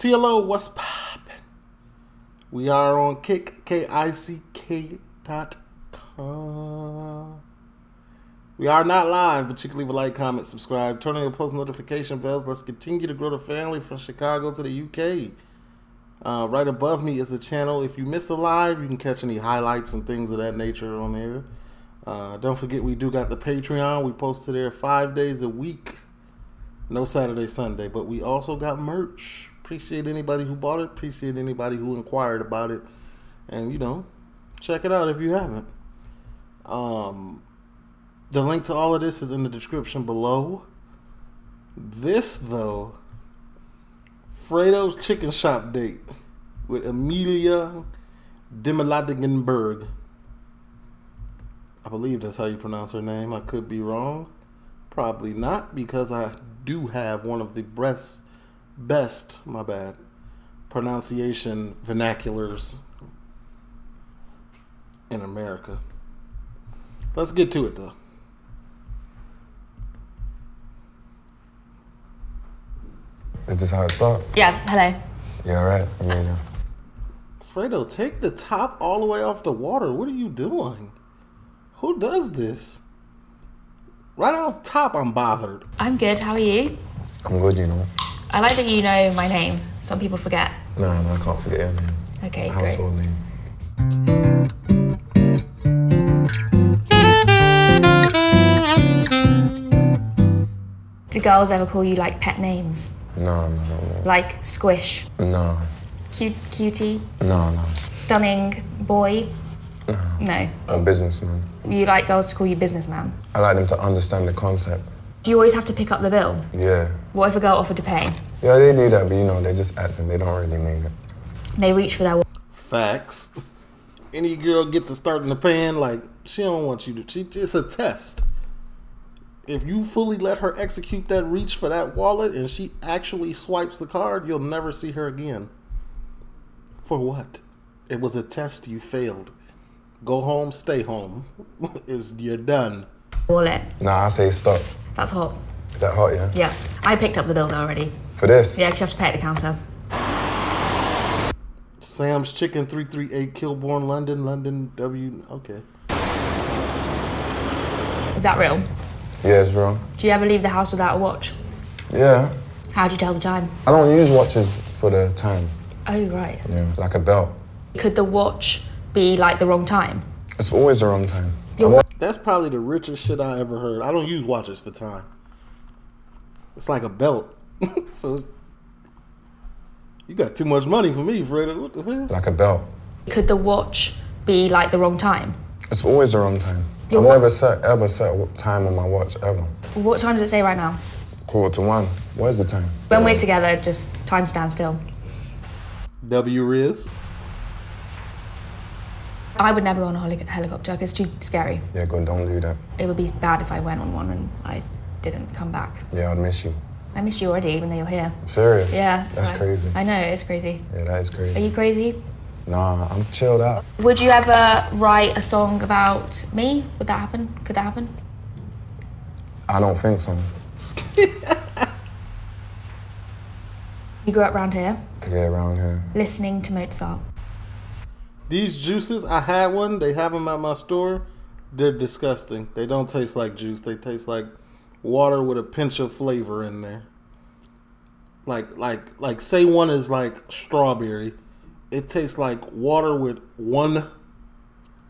TLO, what's poppin'? We are on Kick, KICK.com. We are not live, but you can leave a like, comment, subscribe, turn on your post notification bells. Let's continue to grow the family from Chicago to the UK. Right above me is the channel. If you miss a live, you can catch any highlights and things of that nature on there. Don't forget, we do got the Patreon. We post to there 5 days a week. No Saturday, Sunday. But we also got merch. Appreciate anybody who bought it. Appreciate anybody who inquired about it. And, you know, check it out if you haven't. The link to all of this is in the description below. This, though, Fredo's Chicken Shop Date with Amelia Dimoldenberg. I believe that's how you pronounce her name. I could be wrong. Probably not, because I do have one of the best, my bad, pronunciation vernaculars in America. Let's get to it, though. Is this how it starts? Yeah, hello. You all right? I mean, Fredo, take the top all the way off the water. What are you doing? Who does this? Right off top, I'm bothered. I'm good. How are you? I'm good, you know. I like that you know my name. Some people forget. No, I can't forget your name. Okay, great. Household name. Do girls ever call you, like, pet names? No. Like Squish? No. Cutie? No. Stunning boy? No. A businessman. You like girls to call you businessman? I like them to understand the concept. Do you always have to pick up the bill? Yeah. What if a girl offered to pay? Yeah, they do that, but you know, they're just acting. They don't really mean it. They reach for their... Facts. Any girl gets to start in the pan, like, she don't want you to... It's a test. If you fully let her execute that reach for that wallet and she actually swipes the card, you'll never see her again. For what? It was a test. You failed. Go home, stay home. You're done. Wallet. Nah, I say stop. That's hot. Is that hot, yeah? Yeah. I picked up the bill already. For this? Yeah, because you have to pay at the counter. Sam's Chicken, 338 Kilbourne, London, W... Okay. Is that real? Yeah, it's real. Do you ever leave the house without a watch? Yeah. How do you tell the time? I don't use watches for the time. Oh, right. Yeah, like a belt. Could the watch be like the wrong time? It's always the wrong time. That's probably the richest shit I ever heard. I don't use watches for time. It's like a belt. So you got too much money for me, Fredo. What the hell? Like a belt. Could the watch be like the wrong time? It's always the wrong time. I've never ever set time on my watch ever. What time does it say right now? 1:45. Where's the time? When we're together, just time stands still. W-Riz. I would never go on a helicopter, because it's too scary. Yeah, God, don't do that. It would be bad if I went on one and I didn't come back. Yeah, I'd miss you. I miss you already, even though you're here. Serious? Yeah. That's crazy. I know, it's crazy. Yeah, that is crazy. Are you crazy? Nah, I'm chilled out. Would you ever write a song about me? Would that happen? Could that happen? I don't think so. You grew up around here? Yeah, around here. Listening to Mozart. These juices, I had one. They have them at my store. They're disgusting. They don't taste like juice. They taste like water with a pinch of flavor in there. Like say one is like strawberry. It tastes like water with one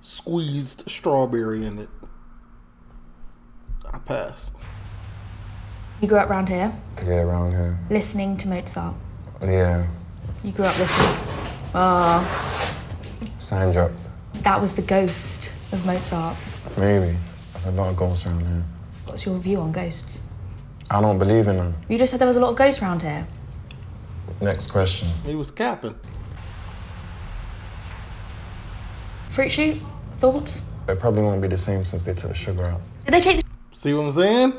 squeezed strawberry in it. I pass. You grew up around here? Yeah, around here. Listening to Mozart? Yeah. You grew up listening? Oh. Sign dropped. That was the ghost of Mozart. Maybe. There's a lot of ghosts around here. What's your view on ghosts? I don't believe in them. You just said there was a lot of ghosts around here. Next question. He was capping. Fruit Shoot? Thoughts? It probably won't be the same since they took the sugar out. Did they take the... See what I'm saying?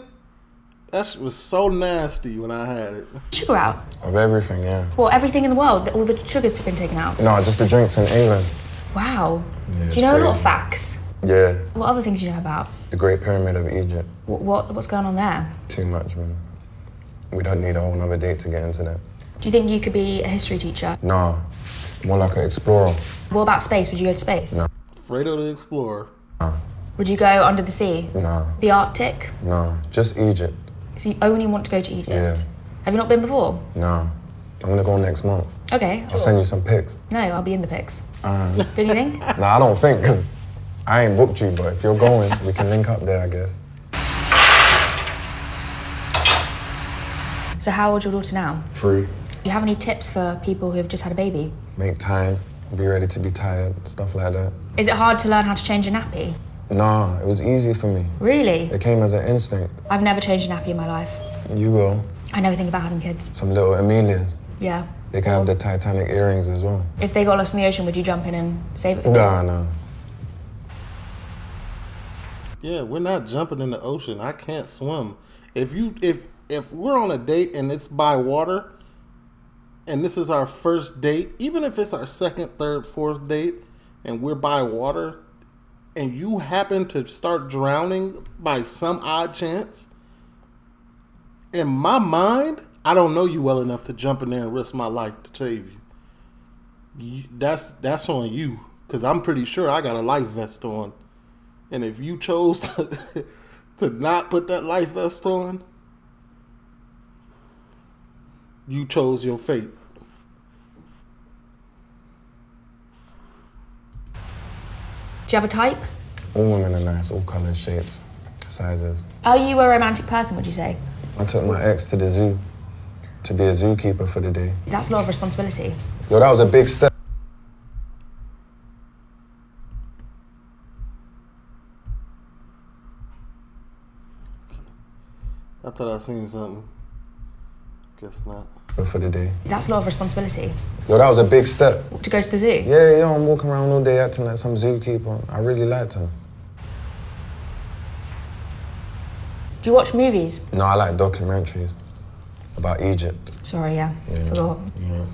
That shit was so nasty when I had it. Sugar out? Of everything, yeah. Well, everything in the world? All the sugars have been taken out? No, just the drinks in England. Wow. Yeah, do you know a lot of facts? Yeah. What other things do you know about? The Great Pyramid of Egypt. What's going on there? Too much, man. We don't need a whole other date to get into that. Do you think you could be a history teacher? No, more like an explorer. What about space? Would you go to space? No. Fredo the Explorer? No. Would you go under the sea? No. The Arctic? No, just Egypt. So you only want to go to Egypt? Yeah. Have you not been before? No. I'm gonna go next month. Okay. Sure. I'll send you some pics. No, I'll be in the pics. Don't you think? No, I don't think, because I ain't booked you, but if you're going, we can link up there, I guess. So how old's your daughter now? 3. Do you have any tips for people who have just had a baby? Make time, be ready to be tired, stuff like that. Is it hard to learn how to change a nappy? No, it was easy for me. Really? It came as an instinct. I've never changed a nappy in my life. You will. I never think about having kids. Some little Amelias. Yeah. They can have the Titanic earrings as well. If they got lost in the ocean, would you jump in and save it for them? No, no. Yeah, we're not jumping in the ocean. I can't swim. If we're on a date and it's by water, and this is our first date, even if it's our second, third, fourth date, and we're by water, and you happen to start drowning by some odd chance, in my mind, I don't know you well enough to jump in there and risk my life to save you. That's on you, because I'm pretty sure I got a life vest on. And if you chose to not put that life vest on, you chose your fate. Do you have a type? All women are nice, all colors, shapes, sizes. Are you a romantic person, would you say? I took my ex to the zoo to be a zookeeper for the day. That's a lot of responsibility. Yo, that was a big step. I thought I seen something. Guess not. For the day. That's a lot of responsibility. Yo, that was a big step. To go to the zoo? Yeah, yeah, I'm walking around all day acting like some zookeeper. I really liked her. Do you watch movies? No, I like documentaries about Egypt. Sorry, yeah. Forgot. Yeah.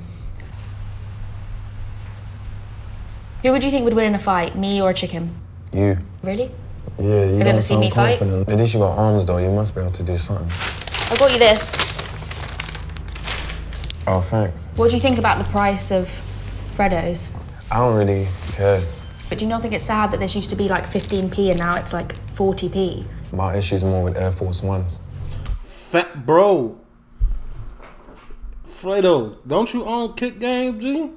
Who would you think would win in a fight, me or a chicken? You. Really? Yeah, you don't sound me confident. Fight? At least you got arms though, you must be able to do something. I got you this. Oh, thanks. What do you think about the price of Fredo's? I don't really care. But do you not think it's sad that this used to be like 15p and now it's like 40p? My issue's more with Air Force Ones. Fat bro. Fredo, don't you own Kick Game, G?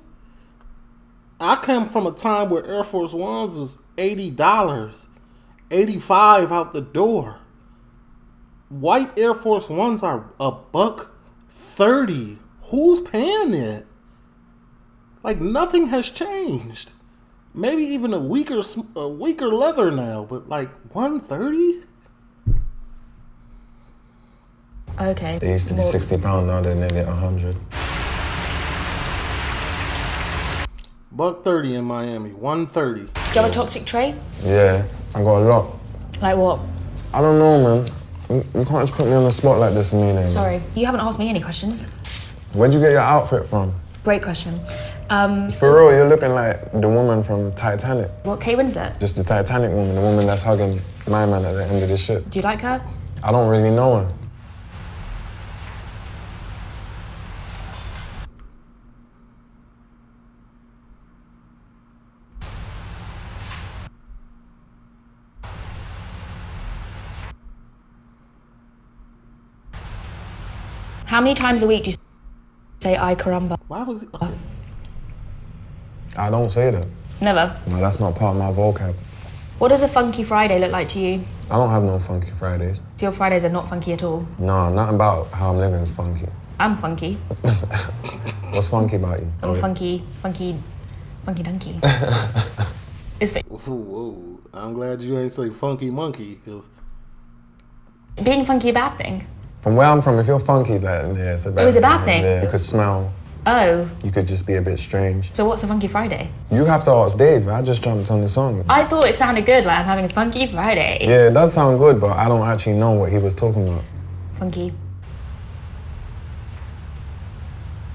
I came from a time where Air Force Ones was $80. 85 out the door. White Air Force Ones are $130. Who's paying it? Like, nothing has changed. Maybe even a weaker leather now, but like 130? Okay. They used to be £60, now they're nearly 100. $130 in Miami, 130. Do you have a toxic trait? Yeah, I got a lot. Like what? I don't know, man. You can't just put me on the spot like this, Amelia. Sorry, you haven't asked me any questions. Where'd you get your outfit from? Great question. For real, you're looking like the woman from Titanic. What, Kate Winslet? Just the Titanic woman, the woman that's hugging my man at the end of this shit. Do you like her? I don't really know her. How many times a week do you say "ay caramba"? Why was it? Okay. I don't say that. Never? No, that's not part of my vocab. What does a funky Friday look like to you? I don't have no funky Fridays. So your Fridays are not funky at all? No, nothing about how I'm living is funky. I'm funky. What's funky about you? I'm funky donkey. It's fake. Whoa, I'm glad you ain't say funky monkey, because... Being funky a bad thing? From where I'm from, if you're funky, like, yeah, it's a bad thing. It was a bad thing? Yeah, you could smell. Oh. You could just be a bit strange. So what's a funky Friday? You have to ask Dave, I just jumped on the song. I thought it sounded good, like I'm having a funky Friday. Yeah, it does sound good, but I don't actually know what he was talking about. Funky.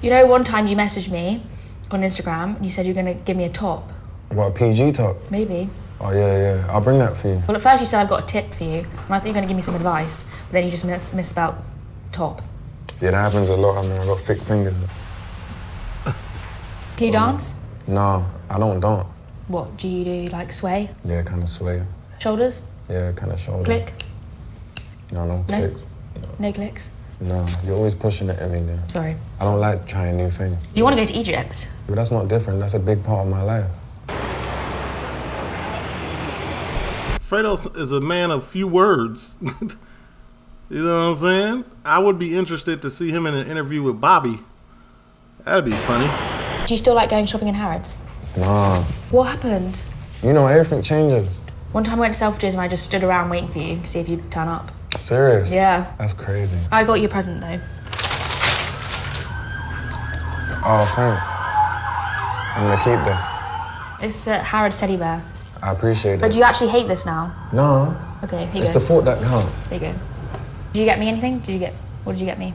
You know, one time you messaged me on Instagram and you said you were going to give me a top. What, a PG top? Maybe. Oh, yeah, yeah. I'll bring that for you. Well, at first you said I've got a tip for you, and I thought you were going to give me some advice, but then you just misspelled top. Yeah, that happens a lot. I mean, I've got thick fingers. Can you dance? No, I don't dance. What do you do? Like sway? Yeah, kind of sway. Shoulders? Yeah, kind of shoulders. Click? No clicks. No clicks? No, you're always pushing it at me now. Sorry. I don't like trying new things. Do you want to go to Egypt? But that's not different. That's a big part of my life. Fredo is a man of few words. You know what I'm saying? I would be interested to see him in an interview with Bobby. That'd be funny. Do you still like going shopping in Harrods? Nah. What happened? You know, everything changes. One time I went to Selfridges and I just stood around waiting for you to see if you'd turn up. Serious? Yeah. That's crazy. I got you a present though. Oh, thanks. I'm gonna keep that. It's a Harrods teddy bear. I appreciate it. But do you actually hate this now? No. Okay, here you go. It's the thought that counts. There you go. Did you get me anything? What did you get me?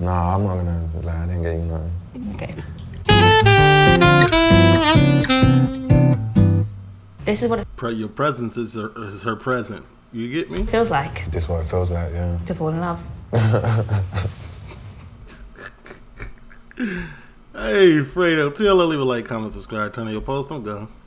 No, I'm not gonna lie. I didn't get you nothing. Okay. This is what your presence is her present. You get me? Feels like. This is what it feels like, yeah. To fall in love. Hey, Fredo, tell her, leave a like, comment, subscribe, turn on your post. I'm gone.